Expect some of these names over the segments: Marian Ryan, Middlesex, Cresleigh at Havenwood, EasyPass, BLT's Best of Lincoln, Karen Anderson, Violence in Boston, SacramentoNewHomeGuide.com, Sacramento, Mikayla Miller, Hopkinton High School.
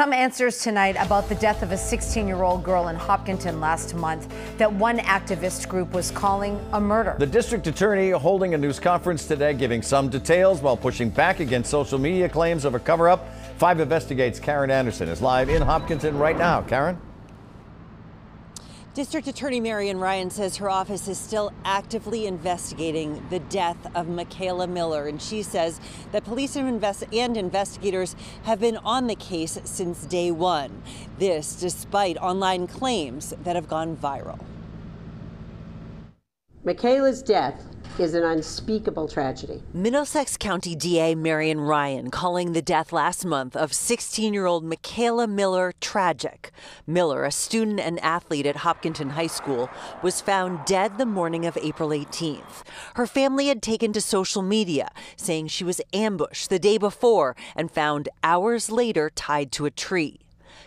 Some answers tonight about the death of a 16-year-old girl in Hopkinton last month that one activist group was calling a murder. The district attorney holding a news conference today, giving some details while pushing back against social media claims of a cover-up. 5 Investigates' Karen Anderson is live in Hopkinton right now. Karen? District Attorney Marian Ryan says her office is still actively investigating the death of Mikayla Miller, and she says that police and investigators have been on the case since day one. This despite online claims that have gone viral. Mikayla's death is an unspeakable tragedy. Middlesex County DA Marian Ryan calling the death last month of 16-year-old Mikayla Miller tragic. Miller, a student and athlete at Hopkinton High School, was found dead the morning of April 18th. Her family had taken to social media, saying she was ambushed the day before and found hours later tied to a tree.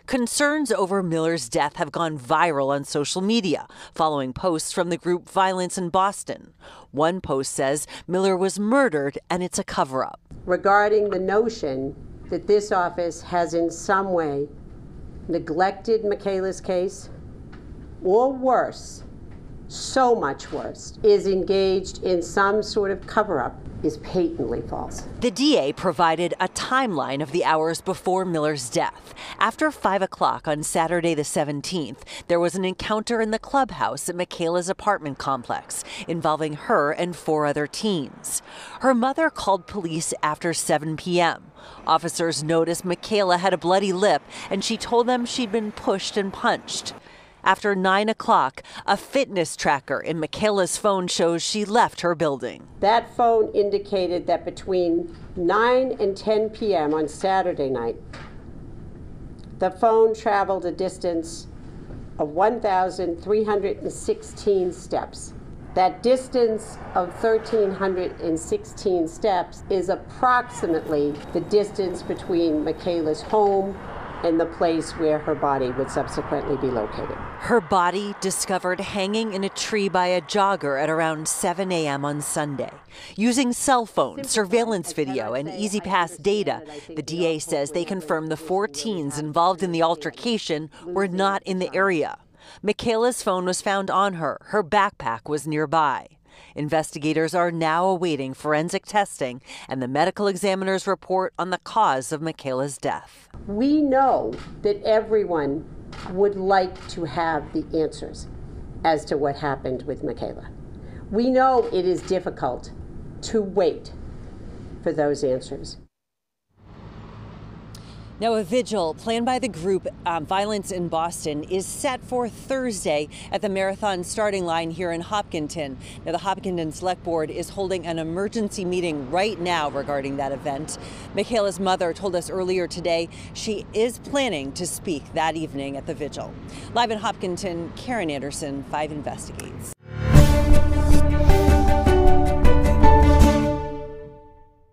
Concerns over Miller's death have gone viral on social media, following posts from the group Violence in Boston. One post says Miller was murdered and it's a cover-up. Regarding the notion that this office has in some way neglected Mikayla's case, or worse, so much worse, is engaged in some sort of cover-up, is patently false. The DA provided a timeline of the hours before Miller's death. After 5 o'clock on Saturday the 17th, there was an encounter in the clubhouse at Mikayla's apartment complex involving her and 4 other teens. Her mother called police after 7 p.m. Officers noticed Mikayla had a bloody lip and she told them she'd been pushed and punched. After 9 o'clock, a fitness tracker in Mikayla's phone shows she left her building. That phone indicated that between 9 and 10 p.m. on Saturday night, the phone traveled a distance of 1,316 steps. That distance of 1,316 steps is approximately the distance between Mikayla's home in the place where her body would subsequently be located. Her body discovered hanging in a tree by a jogger at around 7 a.m. on Sunday. Using cell phone, surveillance video, and EasyPass data, the DA says they confirmed the 4 teens involved in the altercation were not in the area. Mikayla's phone was found on her. Her backpack was nearby. Investigators are now awaiting forensic testing and the medical examiner's report on the cause of Mikayla's death. We know that everyone would like to have the answers as to what happened with Mikayla. We know it is difficult to wait for those answers. Now, a vigil planned by the group Violence in Boston is set for Thursday at the Marathon starting line here in Hopkinton. Now, the Hopkinton Select Board is holding an emergency meeting right now regarding that event. Mikayla's mother told us earlier today she is planning to speak that evening at the vigil. Live in Hopkinton, Karen Anderson, 5 Investigates.